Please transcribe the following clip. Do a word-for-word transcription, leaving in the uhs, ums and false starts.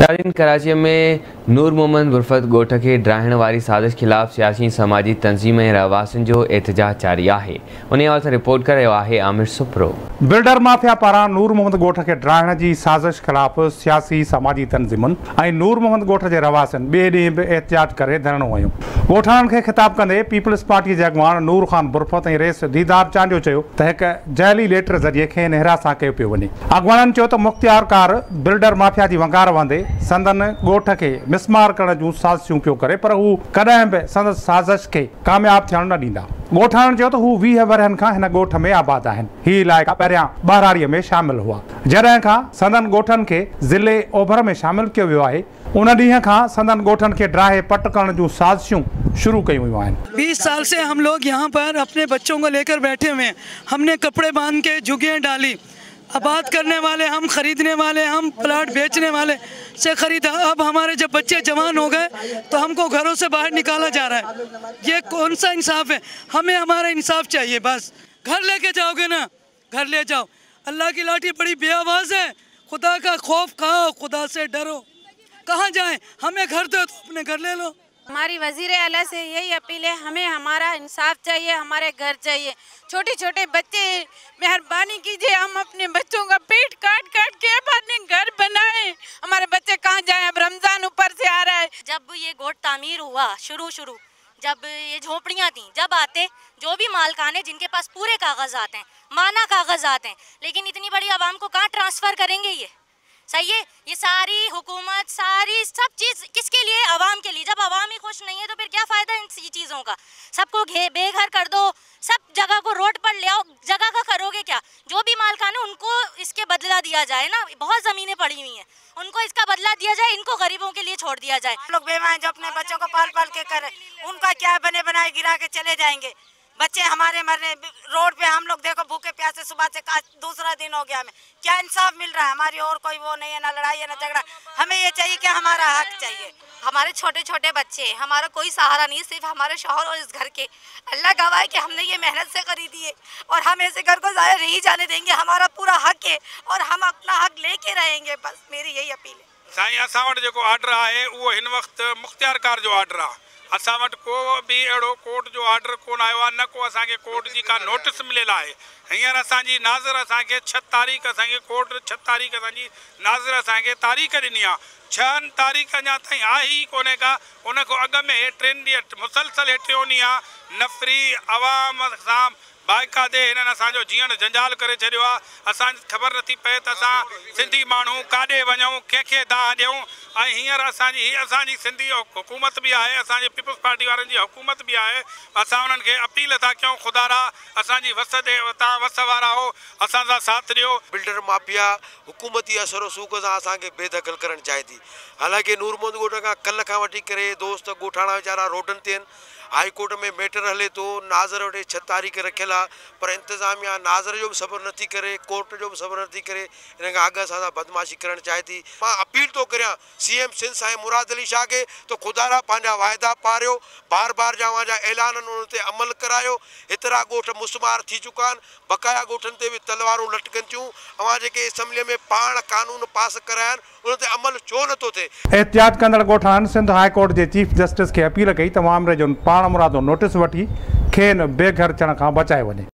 नाज़रीन, कराची में नूर मोहम्मद बुरफ़त गोठ के ड्राहिण वारी साज़िश ख़िलाफ़ सियासी समाजी तंज़ीमें रहवासियुनि जो एहतिजाज जारी है। उन वक़्तु रिपोर्ट कर रहा है आमिर सुप्रो। बिल्डर माफिया पारा नूर मोहम्मद गोठ के ड्राहिण की साज़िश ख़िलाफ़ सियासी समाजी तंज़ीमुनि ऐं नूर मोहम्मद गोठ के रहवासियुनि बे ॾींहुं बि एहतिजाज करे धरणो हयो। वोटरनि खे ख़िताब कंदे पीपल्स पार्टी जे अॻवान नूर ख़ान बुरफ़त ऐं रेस दीदार चांडियो चयो त हिकु जहली लेटर ज़रिए खे हिरास सां कयो पियो वञे। अॻवाननि चयो त मुख़्तियार कार बिल्डर माफिया जी वंगार वंदे संदन गोठ के मिसमार करण जूं साज़िशूं पियो करे, पर हू कॾहिं बि संदन साज़िश खे कामयाब थियण न ॾींदा। गोठाणनि चयो त हू वीह वरहनि खां हिन गोठ में आबाद आहिनि। ही इलाइक़ा पहिरियां ॿारारीअ में शामिल हुआ, जॾहिं खां संदन गोठनि खे ज़िले ओभर में शामिल कयो वियो आहे। उन ॾींहं खां संदन गोठनि खे ड्राहे पट करण जूं साज़िशूं शुरू कई हुई हैं। बीस साल से हम लोग यहाँ पर अपने बच्चों को लेकर बैठे हुए हैं। हमने कपड़े बांध के झुग्गियाँ डाली, आबाद करने वाले हम, खरीदने वाले हम, प्लाट बेचने वाले से ख़रीदा। अब हमारे जब बच्चे जवान हो गए तो हमको घरों से बाहर निकाला जा रहा है। ये कौन सा इंसाफ है? हमें हमारा इंसाफ चाहिए बस। घर लेके जाओगे ना, घर ले जाओ। अल्लाह की लाठी बड़ी बेआवाज़ है। खुदा का खौफ खाओ, खुदा से डरो। कहाँ जाएं? हमें घर दो तो अपने घर ले लो। हमारी वज़ीर आला से यही अपील है, हमें हमारा इंसाफ चाहिए, हमारे घर चाहिए। छोटे छोटे बच्चे, मेहरबानी कीजिए, हम अपने बच्चों का पेट काट काट के अब अपने घर बनाए। हमारे बच्चे कहाँ जाएं? अब रमज़ान ऊपर से आ रहा है। जब ये गोठ तामीर हुआ शुरू शुरू जब ये झोपड़ियाँ थी, जब आते जो भी मालकान है जिनके पास पूरे कागज़ आते हैं, माना कागज़ आते हैं, लेकिन इतनी बड़ी आवाम को कहाँ ट्रांसफ़र करेंगे? ये सही है? ये सारी हुकूमत, सारी सब चीज़ किसके लिए? आवाम के लिए। जब आवाम ही खुश नहीं है तो फिर क्या फ़ायदा इन चीज़ों का? सबको घे बेघर कर दो, सब जगह को रोड पर ले आओ, जगह का करोगे क्या? जो भी मालकान है उनको इसके बदला दिया जाए ना। बहुत ज़मीनें पड़ी हुई हैं, उनको इसका बदला दिया जाए, इनको गरीबों के लिए छोड़ दिया जाए। लोग बेमार जो अपने बच्चों को पाल पाल के करें, उनका क्या बने बनाए गिरा के चले जाएंगे? बच्चे हमारे मरने रोड पे, हम लोग देखो भूखे प्यासे सुबह से, दूसरा दिन हो गया हमें। क्या इंसाफ मिल रहा है? हमारी और कोई वो नहीं है, ना लड़ाई है ना झगड़ा। हमें ये चाहिए कि हमारा हक चाहिए। हमारे छोटे छोटे बच्चे, हमारा कोई सहारा नहीं, सिर्फ हमारे शोहर और इस घर के। अल्लाह गवाह है कि हमने ये मेहनत से खरीदी है और हम ऐसे घर को ज़ाया नहीं जाने देंगे। हमारा पूरा हक है और हम अपना हक लेके रहेंगे, बस मेरी यही अपील है। साईं, असां वटि जेको ऑर्डर आहे उहो हिन वक़्तु मुख़्तियार कार जो ऑर्डर आहे। असां वटि को बि अहिड़ो कोर्ट जो ऑर्डर कोन आयो आहे, न को असांखे कोर्ट जी का नोटिस मिलियल आहे। हींअर असांजी नाज़र असांखे छह तारीख़ असांखे कोर्ट छह तारीख़ असांजी नाज़र असांखे तारीख़ ॾिनी आहे। छहनि तारीख़ अञा ताईं आहे ई कोन्हे का। उनखां अॻु में टिनि ॾींहं मुसलसल टियों ॾींहं नफ़री आवाम सां बाक़ाइदे हिननि असांजो जीअण जंजाल करे छॾियो आहे। असांखे ख़बर नथी पए त असां सिंधी माण्हू काॾे वञूं, कंहिंखे दाह ॾियूं। ऐं हींअर असांजी हीअ असांजी सिंधी हुकूमत बि आहे, असांजी पीपल्स पार्टी वारनि जी हुकूमत बि आहे। असां उन्हनि खे अपील था कयूं, ख़ुदा रा असांजी वस ते तव्हां वस वारा हो, असां सां साथ ॾियो। बिल्डर माफिया हुकूमती असर सूक सां असांखे बेदख़ल करणु चाहे थी। हालांकि नूर मोहम्मद गोठ खां कल्ह खां वठी करे दोस्त ॻोठाणा वीचारा रोडनि ते आहिनि। हाई कोर्ट में मैटर हले तो नाज़र वे छह तारीख़ रखियल है, पर इंतजामिया नाज़र जो भी सब्र नथी करे, कोर्ट जो भी सब्र नथी करे। इन का आगे असा बदमाशी करण चाहे थी। मां अपील तो करें सी एम सिंध साईं मुराद अली शाह के तो खुदारा पाना वायदा पारो, बार बार जहाँ जहाँ ऐलान उनते अमल करायो। एतरा गोठ मुस्मार थी चुका, बकाया गोठन ते भी तलवारूं लटकन थियूं। अवां जेके असम्बली में पाण कानून पास करायन उनते अमल छो नथो थिए? एहतियात कंदड़ गोठान सिंध हाई कोर्ट के चीफ जस्टिस के अपील कई तमाम मुरादो नोटिस वठी खेन बेघर थियण खां बचाए वञे।